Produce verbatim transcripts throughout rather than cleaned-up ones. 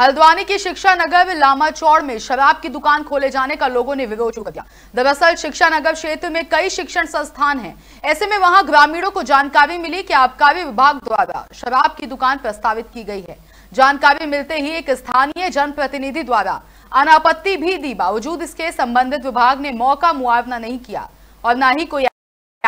हल्द्वानी के शिक्षा नगर लामा चौड़ में शराब की दुकान खोले जाने का लोगों ने विरोध शुरू कर दिया। दरअसल शिक्षा नगर क्षेत्र में कई शिक्षण संस्थान हैं, ऐसे में वहां ग्रामीणों को जानकारी मिली कि आबकारी विभाग द्वारा शराब की दुकान प्रस्तावित की गई है। जानकारी मिलते ही एक स्थानीय जनप्रतिनिधि द्वारा अनापत्ति भी दी, बावजूद इसके संबंधित विभाग ने मौका मुआवजा नहीं किया और न ही कोई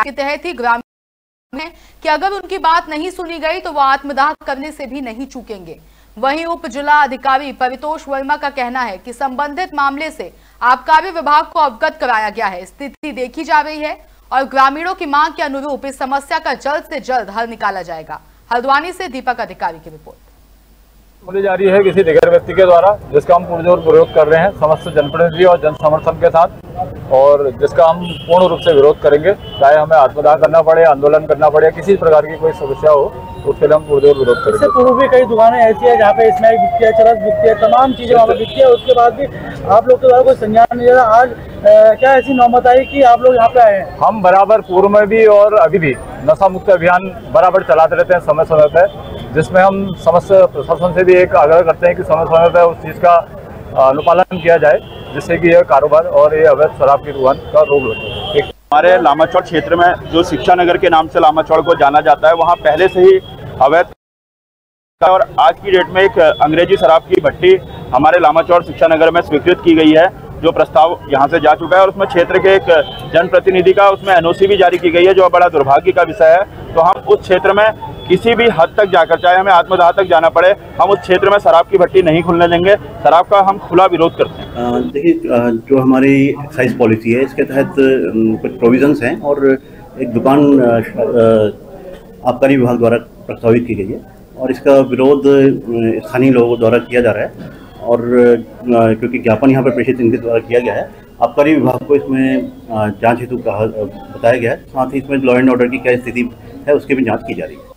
के तहत ही ग्रामीण कि अगर उनकी बात नहीं सुनी गई तो वह आत्मदाह करने से भी नहीं चूकेंगे। वहीं उप जिला अधिकारी परितोष वर्मा का कहना है कि संबंधित मामले से आबकारी विभाग को अवगत कराया गया है, स्थिति देखी जा रही है और ग्रामीणों की मांग के अनुरूप इस समस्या का जल्द से जल्द हल निकाला जाएगा। हल्द्वानी से दीपक अधिकारी की रिपोर्ट। बोली जा रही है किसी दिग्गज व्यक्ति के द्वारा, जिसका हम पुरजोर विरोध कर रहे हैं समस्त जनप्रतिनिधि और जन समर्थन के साथ, और जिसका हम पूर्ण रूप से विरोध करेंगे, चाहे हमें आत्मदाह करना पड़े, आंदोलन करना पड़े, किसी प्रकार की कोई समस्या हो उसके लिए हम पूरे विरोध करेंगे। इससे पूर्व भी कई दुकानें ऐसी है जहाँ पे इसमें बिकती है, चरस बिकती है, तमाम चीजें वहाँ पे बिकती है, उसके बाद भी आप लोग के द्वारा कोई संज्ञान नहीं लिया। आज ए, क्या ऐसी नौबत आई कि आप लोग यहाँ पे आए हैं? हम बराबर पूर्व में भी और अभी भी नशा मुक्त अभियान बराबर चलाते रहते हैं समय समय पर, जिसमें हम समस्त प्रशासन से भी एक आग्रह करते हैं कि समय समय पर उस चीज़ का अनुपालन किया जाए, जिससे कि यह कारोबार और ये अवैध शराब की दुकान का रोक लगे। हमारे लामा चौड़ क्षेत्र में जो शिक्षा नगर के नाम से लामा चौड़ को जाना जाता है, वहाँ पहले से ही अवैध और आज की डेट में एक अंग्रेजी शराब की भट्टी हमारे लामा चौड़ शिक्षा नगर में स्वीकृत की गई है, जो प्रस्ताव यहाँ से जा चुका है और उसमें क्षेत्र के एक जनप्रतिनिधि का उसमें एनओसी भी जारी की गई है, जो बड़ा दुर्भाग्य का विषय है। तो हम उस क्षेत्र में किसी भी हद तक जाकर, चाहे हमें आत्मदाह तक जाना पड़े, हम उस क्षेत्र में शराब की भट्टी नहीं खुलने देंगे। शराब का हम खुला विरोध करते हैं। देखिए, जो हमारी एक्साइज पॉलिसी है इसके तहत कुछ प्रोविजंस हैं और एक दुकान आबकारी विभाग द्वारा प्रस्तावित की गई है और इसका विरोध स्थानीय लोगों द्वारा किया जा रहा है, और क्योंकि ज्ञापन यहाँ पर प्रेषित इनके द्वारा किया गया है, आबकारी विभाग को इसमें जांच हेतु कहा बताया गया है। साथ ही इसमें लॉ एंड ऑर्डर की क्या स्थिति है उसकी भी जांच की जा रही है।